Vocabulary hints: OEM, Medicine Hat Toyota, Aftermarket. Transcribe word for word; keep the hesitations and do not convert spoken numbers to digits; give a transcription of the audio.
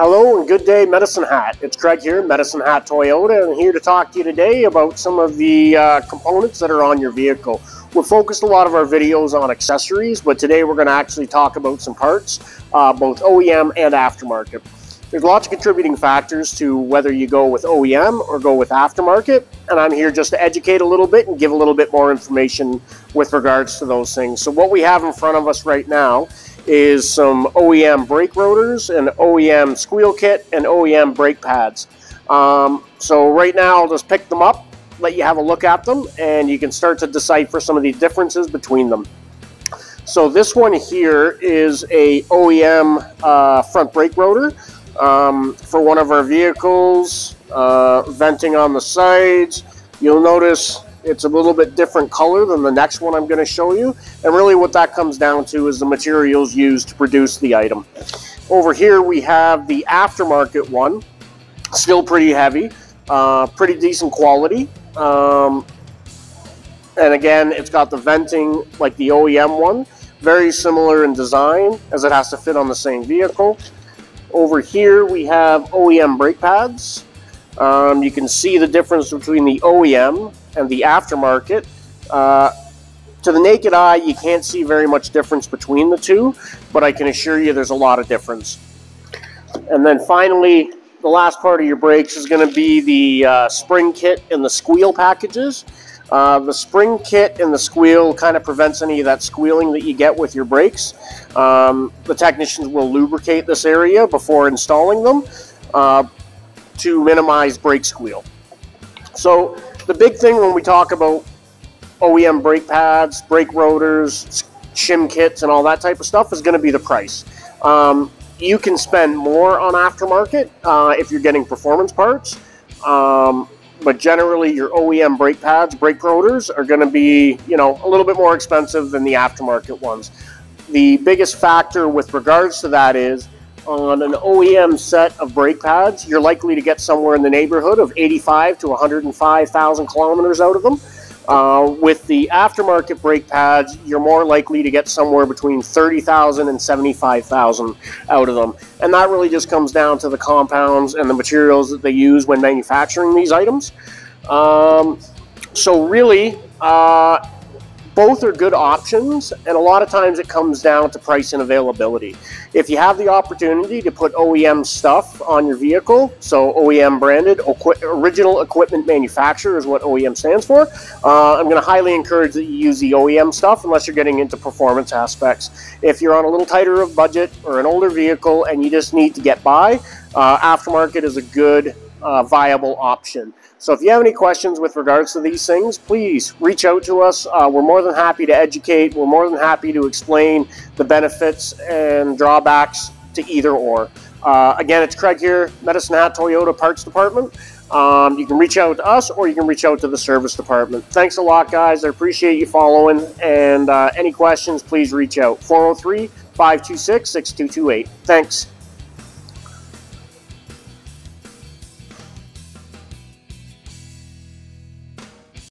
Hello and good day, Medicine Hat. It's Craig here, Medicine Hat Toyota, and I'm here to talk to you today about some of the uh, components that are on your vehicle. We're focused a lot of our videos on accessories, but today we're going to actually talk about some parts, uh, both O E M and aftermarket. There's lots of contributing factors to whether you go with O E M or go with aftermarket, and I'm here just to educate a little bit and give a little bit more information with regards to those things. So what we have in front of us right now is some O E M brake rotors, an O E M squeal kit, and O E M brake pads. Um, so right now I'll just pick them up, let you have a look at them, and you can start to decipher some of the differences between them. So this one here is a O E M uh, front brake rotor um, for one of our vehicles, uh, venting on the sides. You'll notice it's a little bit different color than the next one I'm going to show you, and really what that comes down to is the materials used to produce the item. Over here we have the aftermarket one, still pretty heavy, uh, pretty decent quality, um, and again it's got the venting like the O E M one, very similar in design as it has to fit on the same vehicle. Over here we have O E M brake pads. Um, you can see the difference between the O E M and the aftermarket. Uh, to the naked eye, you can't see very much difference between the two, but I can assure you there's a lot of difference. And then finally, the last part of your brakes is going to be the uh, spring kit and the squeal packages. Uh, the spring kit and the squeal kind of prevents any of that squealing that you get with your brakes. Um, the technicians will lubricate this area before installing them uh, to minimize brake squeal. So the big thing when we talk about O E M brake pads, brake rotors, shim kits, and all that type of stuff is going to be the price. Um, you can spend more on aftermarket uh, if you're getting performance parts, um, but generally your O E M brake pads, brake rotors are going to be, you know, a little bit more expensive than the aftermarket ones. The biggest factor with regards to that is on an O E M set of brake pads, you're likely to get somewhere in the neighborhood of eighty-five to one hundred five thousand kilometers out of them. Uh, with the aftermarket brake pads, you're more likely to get somewhere between thirty thousand and seventy-five thousand out of them. And that really just comes down to the compounds and the materials that they use when manufacturing these items. Um, so really, uh, both are good options, and a lot of times it comes down to price and availability. If you have the opportunity to put O E M stuff on your vehicle, so O E M branded, original equipment manufacturer is what O E M stands for, uh, I'm going to highly encourage that you use the O E M stuff unless you're getting into performance aspects. If you're on a little tighter of budget or an older vehicle and you just need to get by, uh, aftermarket is a good Uh, viable option. So if you have any questions with regards to these things, please reach out to us. Uh, we're more than happy to educate. We're more than happy to explain the benefits and drawbacks to either or. Uh, again, it's Craig here, Medicine Hat Toyota Parts Department. Um, you can reach out to us or you can reach out to the service department. Thanks a lot, guys. I appreciate you following, and uh, any questions, please reach out. four oh three, five two six, six two two eight. Thanks.